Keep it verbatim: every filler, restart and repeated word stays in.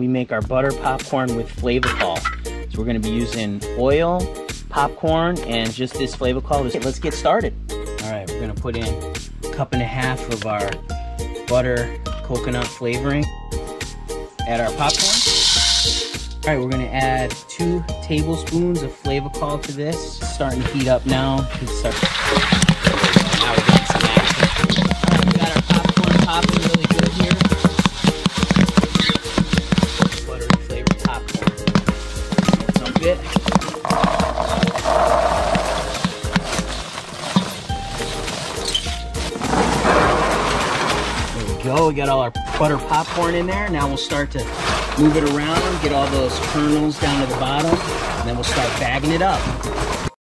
We make our butter popcorn with Flavacol. So we're going to be using oil, popcorn, and just this Flavacol. Let's get started. All right, we're going to put in a cup and a half of our butter coconut flavoring. Add our popcorn. All right, we're going to add two tablespoons of Flavacol to this. It's starting to heat up now. It's starting to now we're getting some action. All right, we got our popcorn popping really good here. It. There we go, we got all our butter popcorn in there. Now we'll start to move it around, get all those kernels down to the bottom, and then we'll start bagging it up.